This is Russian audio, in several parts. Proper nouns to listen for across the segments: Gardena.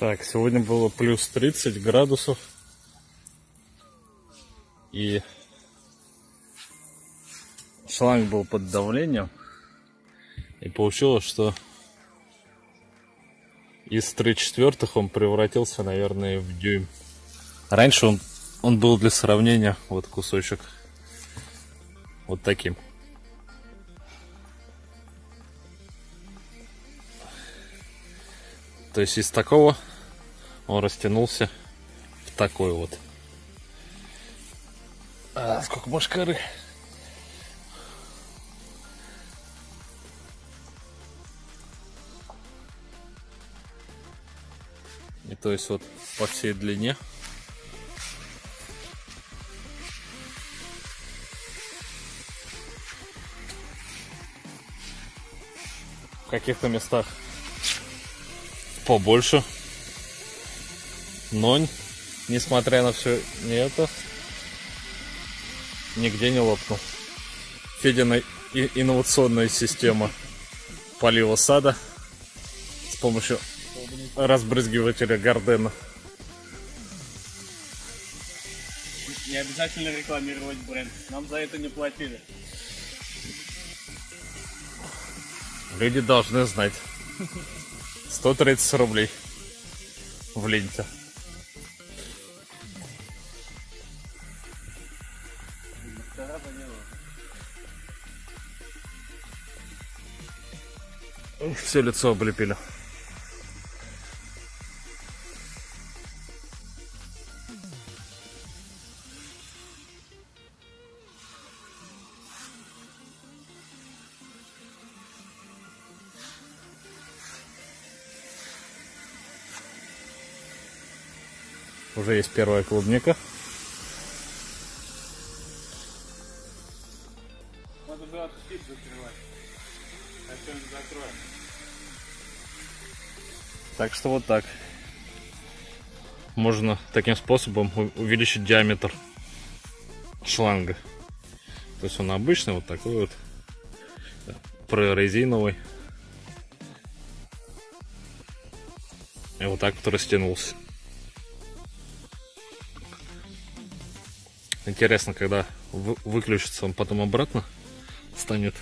Так, сегодня было плюс 30 градусов. И шланг был под давлением. И получилось, что из 3/4 он превратился, наверное, в дюйм. Раньше он был, для сравнения, вот кусочек вот таким. То есть из такого он растянулся в такой вот. А, сколько машкары. И то есть вот по всей длине. В каких-то местах побольше, но несмотря на все это, нигде не лопнул. Федина инновационная система полива сада с помощью разбрызгивателя Gardena. Не обязательно рекламировать бренд, нам за это не платили. Люди должны знать. 130 рублей в ленте. Все лицо облепили. Уже есть первая клубника. Надо было отпить, закрывать. Зачем закроем? Так что вот так. Можно таким способом увеличить диаметр шланга. То есть он обычный, вот такой вот, прорезиновый. И вот так вот растянулся. Интересно, когда выключится, он потом обратно станет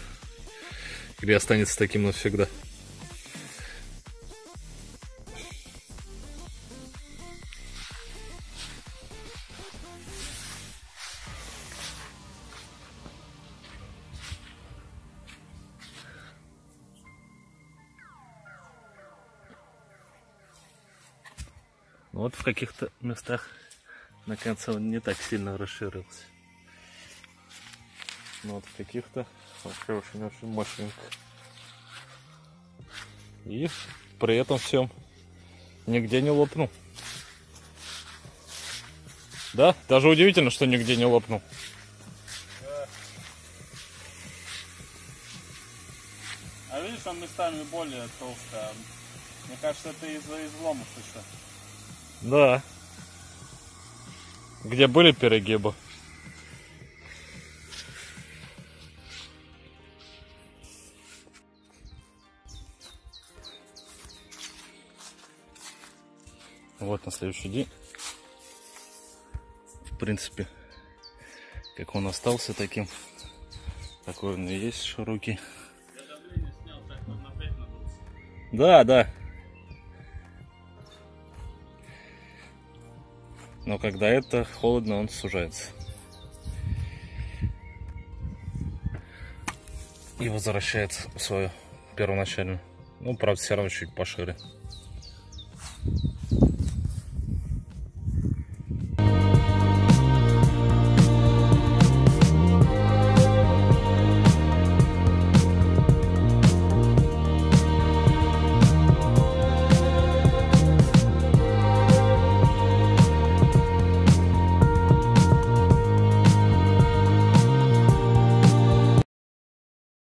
или останется таким навсегда. Вот в каких-то местах на конце он не так сильно расширился. Но вот в каких-то вообще очень-очень мощненько. И при этом всем нигде не лопнул. Да? Даже удивительно, что нигде не лопнул. Да. А видишь, он местами более толсто. Мне кажется, это из-за изломов еще. Да. Где были перегибы? Вот на следующий день, в принципе, как он остался таким, такой он и есть широкий. Я давление снял, так он опять надулся. Да, да. Но когда это холодно, он сужается. И возвращается в свою первоначальную. Ну, правда, все равно чуть пошире.